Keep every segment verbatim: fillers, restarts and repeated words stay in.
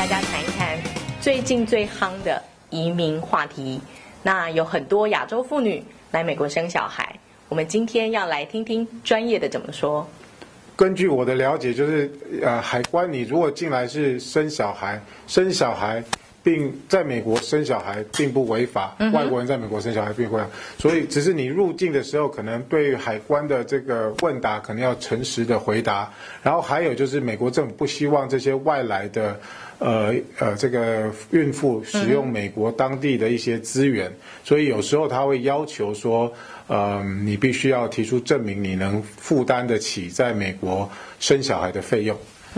大家谈一谈最近最夯的移民话题。那有很多亚洲妇女来美国生小孩，我们今天要来听听专业的怎么说。根据我的了解，就是呃，海关你如果进来是生小孩，生小孩。 并在美国生小孩并不违法，外国人在美国生小孩并不违法，所以只是你入境的时候，可能对海关的这个问答，可能要诚实的回答。然后还有就是，美国政府不希望这些外来的，呃呃，这个孕妇使用美国当地的一些资源，所以有时候他会要求说，呃，你必须要提出证明你能负担得起在美国生小孩的费用。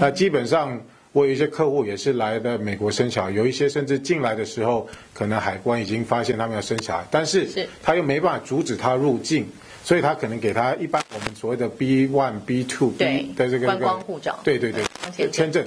那基本上。 我有一些客户也是来的美国生小孩，有一些甚至进来的时候，可能海关已经发现他们要生小孩，但是他又没办法阻止他入境，所以他可能给他一般我们所谓的 B 一、B 二 B 的这个观光护照，对对对，签证，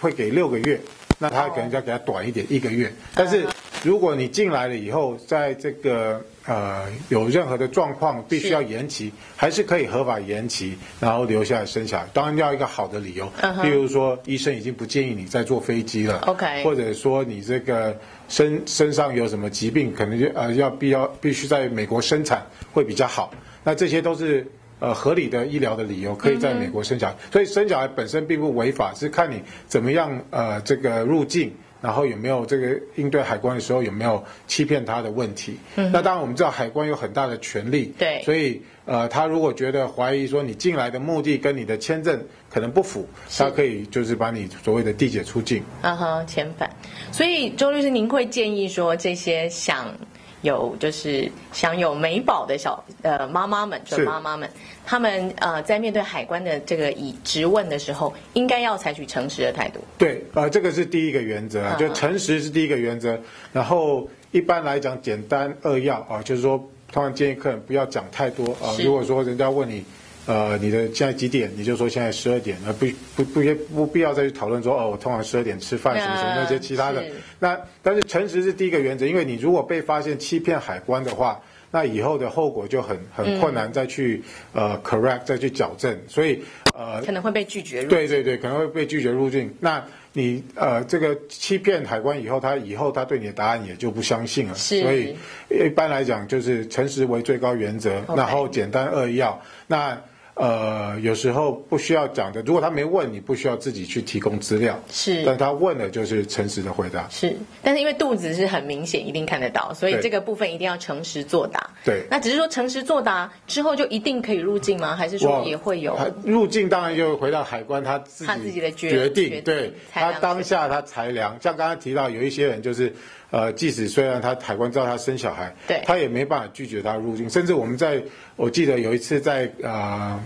会给六个月，那他可能要给他短一点，一个月。但是如果你进来了以后，在这个呃有任何的状况，必须要延期，还是可以合法延期，然后留下来生小孩。当然要一个好的理由，比如说医生已经不建议你再坐飞机了 ，OK， 或者说你这个身身上有什么疾病，可能就呃要必要必须在美国生产会比较好。那这些都是。 呃，合理的医疗的理由可以在美国生小孩，所以生小孩本身并不违法，是看你怎么样呃这个入境，然后有没有这个应对海关的时候有没有欺骗他的问题。那当然我们知道海关有很大的权力，对，所以呃他如果觉得怀疑说你进来的目的跟你的签证可能不符，他可以就是把你所谓的递解出境，啊哈、uh 遣返。所以周律师，您会建议说这些想。 有就是享有美宝的小呃妈妈们，准妈妈们，他们呃在面对海关的这个以质问的时候，应该要采取诚实的态度。对，呃，这个是第一个原则，就诚实是第一个原则。然后一般来讲，简单扼要啊，就是说，通常建议客人不要讲太多啊。如果说人家问你。 呃，你的现在几点？你就说现在十二点，而不不不也不必要再去讨论说哦，我通常十二点吃饭什么什么那些其他的。那但是诚实是第一个原则，因为你如果被发现欺骗海关的话，那以后的后果就很很困难再去、嗯、呃 correct 再去矫正，所以呃可能会被拒绝入境。对对对，可能会被拒绝入境。那你呃这个欺骗海关以后，他以后他对你的答案也就不相信了。所以一般来讲就是诚实为最高原则， Okay. 然后简单扼要。那 呃，有时候不需要讲的，如果他没问，你不需要自己去提供资料。是，但他问了就是诚实的回答。是，但是因为肚子是很明显，一定看得到，所以这个部分一定要诚实作答。对，那只是说诚实作答之后就一定可以入境吗？还是说也会有入境？当然就回到海关他自己他自己的决定，对他当下他裁量。像刚才提到有一些人就是。 呃，即使虽然他海关知道他生小孩，对，他也没办法拒绝他入境。甚至我们在，我记得有一次在啊、呃，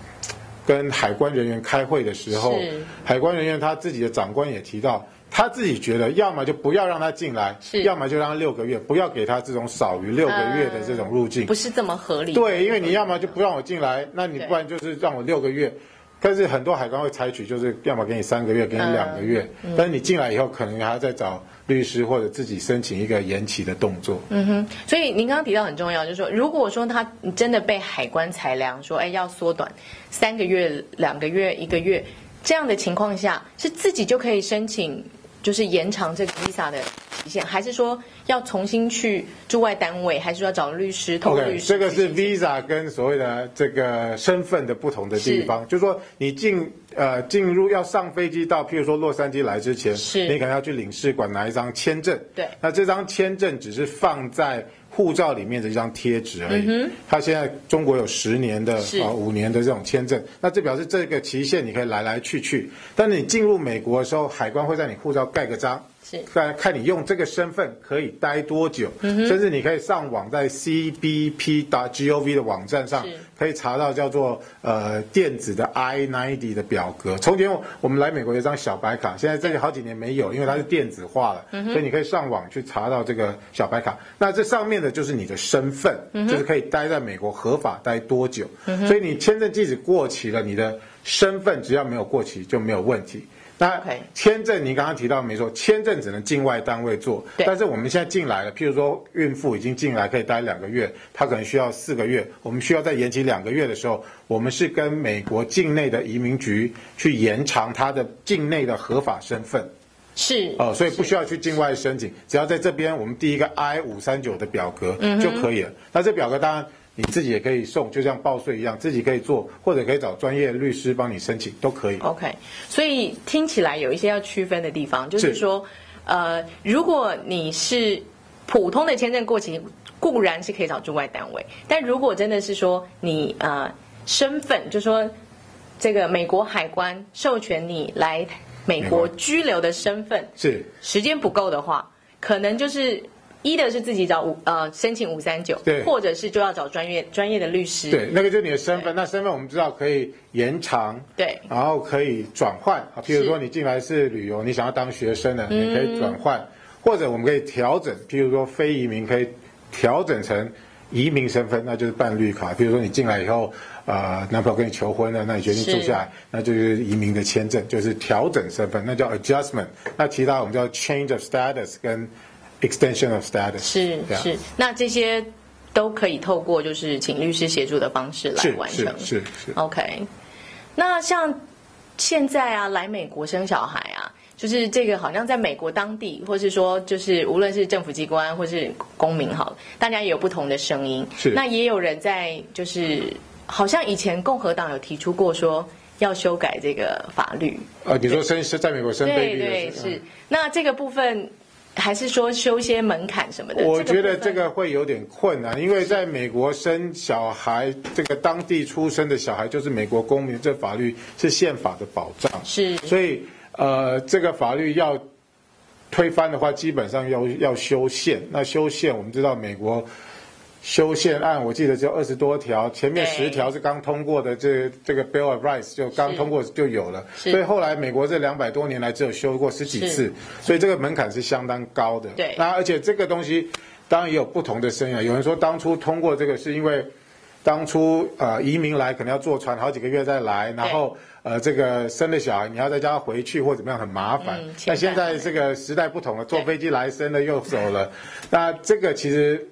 跟海关人员开会的时候，海关人员他自己的长官也提到，他自己觉得要么就不要让他进来，要么就让他六个月，不要给他这种少于六个月的这种入境，呃、不是这么合理。对，因为你要么就不让我进来，那你不然就是让我六个月。 但是很多海关会采取，就是要么给你三个月，给你两个月，嗯嗯、但是你进来以后，可能还要再找律师或者自己申请一个延期的动作。嗯哼，所以您刚刚提到很重要，就是说，如果说他真的被海关裁量说，哎，要缩短三个月、两个月、一个月这样的情况下，是自己就可以申请，就是延长这个 visa 的期限，还是说要重新去驻外单位，还是要找律师？透过律师 okay, 这个是 visa 跟所谓的这个身份的不同的地方，是就是说你进。 呃，进入要上飞机到，譬如说洛杉矶来之前，你可能要去领事馆拿一张签证。对，那这张签证只是放在护照里面的一张贴纸而已。嗯它现在中国有十年的啊五、呃、年的这种签证，那这表示这个期限你可以来来去去。但是你进入美国的时候，海关会在你护照盖个章，是看看你用这个身份可以待多久，嗯、甚至你可以上网在 C B P 点 gov 的网站上可以查到叫做呃电子的 I 九十 的表。 从前我们来美国有一张小白卡，现在这里好几年没有，因为它是电子化了，嗯、所以你可以上网去查到这个小白卡。那这上面的就是你的身份，嗯、就是可以待在美国合法待多久。嗯、所以你签证即使过期了，你的身份只要没有过期就没有问题。那签证你刚刚提到没错，签证只能境外单位做，但是我们现在进来了，譬如说孕妇已经进来可以待两个月，她可能需要四个月，我们需要再延期两个月的时候。 我们是跟美国境内的移民局去延长他的境内的合法身份，是哦、呃，所以不需要去境外申请，只要在这边我们第一个 I 五三九的表格就可以了。嗯、那这表格当然你自己也可以送，就像报税一样，自己可以做，或者可以找专业律师帮你申请都可以。OK， 所以听起来有一些要区分的地方，就是说，是呃，如果你是普通的签证过期，固然是可以找驻外单位，但如果真的是说你呃身份，就说这个美国海关授权你来美国居留的身份，是时间不够的话，可能就是一的是自己找呃申请五三九，对，或者是就要找专业专业的律师，对，那个就是你的身份。那身份我们知道可以延长，对，然后可以转换啊，譬如说你进来是旅游，你想要当学生呢，你可以转换。嗯，或者我们可以调整，譬如说非移民可以调整成移民身份，那就是办绿卡。比如说你进来以后，呃，男朋友跟你求婚了，那你决定住下来，那就是移民的签证，就是调整身份，那叫 adjustment。那其他我们叫 change of status 跟 extension of status。是是，那这些都可以透过就是请律师协助的方式来完成。是是是。OK， 那像现在啊，来美国生小孩啊。就是这个好像在美国当地，或是说就是无论是政府机关或是公民好，大家也有不同的声音。是，那也有人在就是好像以前共和党有提出过说要修改这个法律。呃，你说生是在美国生 baby 对，是。嗯，那这个部分还是说修一些门槛什么的？我觉得这个会有点困难，因为在美国生小孩，这个当地出生的小孩就是美国公民，这法律是宪法的保障。是，所以。呃，这个法律要推翻的话，基本上要要修宪。那修宪，我们知道美国修宪案，我记得只有二十多条，前面十条是刚通过的，这这个 Bill of Rights 就刚通过就有了。所以后来美国这两百多年来只有修过十几次，所以这个门槛是相当高的。对。那而且这个东西当然也有不同的声音，有人说当初通过这个是因为。当初呃移民来可能要坐船好几个月再来，然后呃这个生了小孩你要再叫他回去或怎么样很麻烦。那、嗯、现在这个时代不同了，坐飞机来生了又走了。那这个其实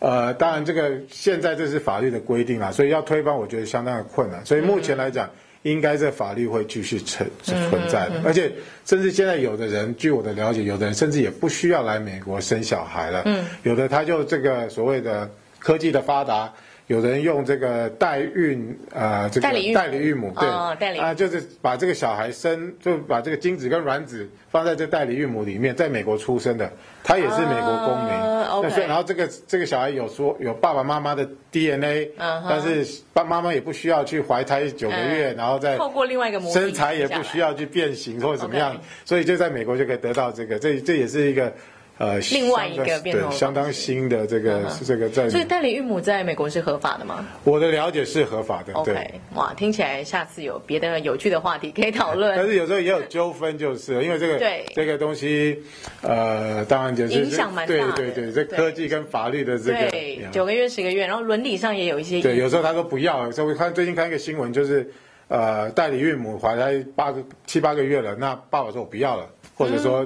呃当然这个现在这是法律的规定啦，所以要推翻我觉得相当的困难。所以目前来讲，嗯、应该这法律会继续存存在的。嗯嗯嗯、而且甚至现在有的人，据我的了解，有的人甚至也不需要来美国生小孩了。嗯，有的他就这个所谓的科技的发达。有人用这个代孕，呃，这个代理孕母，对，啊、哦，就是把这个小孩生，就把这个精子跟卵子放在这代理孕母里面，在美国出生的，他也是美国公民，哦、那所以然后这个这个小孩有说有爸爸妈妈的 D N A，、嗯、但是爸妈妈也不需要去怀胎九个月，嗯、然后再透过另外一个模身材也不需要去变形或者怎么样，所以就在美国就可以得到这个，这这也是一个。呃，另外一个变动，相当新的这个、嗯、这个在，所以代理孕母在美国是合法的吗？我的了解是合法的。OK， 对哇，听起来下次有别的有趣的话题可以讨论。但是有时候也有纠纷，就是因为这个这个东西，呃，当然就是影响蛮大的。对对对，这科技跟法律的这个对九个月、十个月，然后伦理上也有一些。对，有时候他说不要，有时候我看最近看一个新闻，就是呃，代理孕母怀胎八个七八个月了，那爸爸说我不要了。或者说，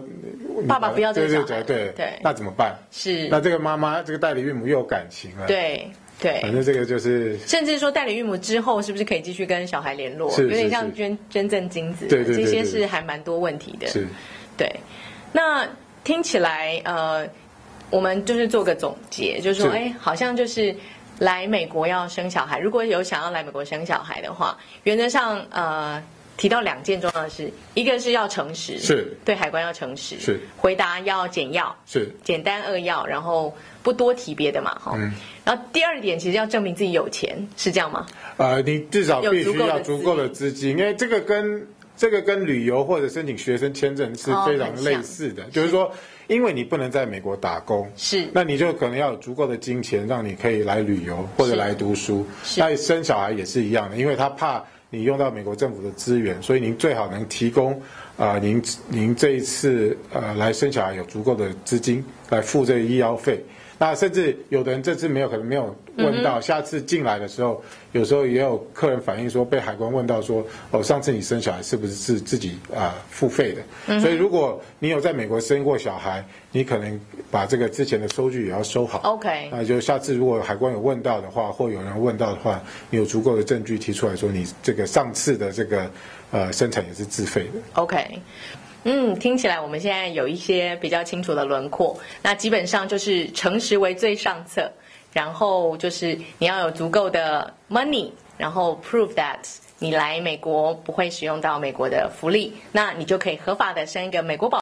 嗯、爸爸不要这个小孩，对对对对，那怎么办？是那这个妈妈，这个代理孕母又有感情了，对对，反正这个就是，甚至说代理孕母之后是不是可以继续跟小孩联络？有点像捐捐赠精子，对 对, 对对对，这些是还蛮多问题的。是，对。那听起来，呃，我们就是做个总结，就是说，哎，好像就是来美国要生小孩，如果有想要来美国生小孩的话，原则上，呃。提到两件重要的事，一个是要诚实，是对海关要诚实，是回答要简要，是简单扼要，然后不多提别的嘛，哈、嗯。然后第二点，其实要证明自己有钱，是这样吗？呃，你至少必须要足够的资金，因为这个跟这个跟旅游或者申请学生签证是非常类似的，哦、就是说。因为你不能在美国打工，是，那你就可能要有足够的金钱，让你可以来旅游或者来读书。那生小孩也是一样的，因为他怕你用到美国政府的资源，所以您最好能提供，啊、呃，您您这一次呃来生小孩有足够的资金来付这个医药费。那甚至有的人这次没有，可能没有问到，嗯、下次进来的时候，有时候也有客人反映说被海关问到说，哦，上次你生小孩是不是是自己啊、呃、付费的？嗯、所以如果你有在美国生过小孩，你可能把这个之前的收据也要收好。OK， 那就下次如果海关有问到的话，或有人问到的话，你有足够的证据提出来说你这个上次的这个呃生产也是自费的。OK。嗯，听起来我们现在有一些比较清楚的轮廓。那基本上就是诚实为最上策，然后就是你要有足够的 money， 然后 prove that 你来美国不会使用到美国的福利，那你就可以合法的申一个美国保。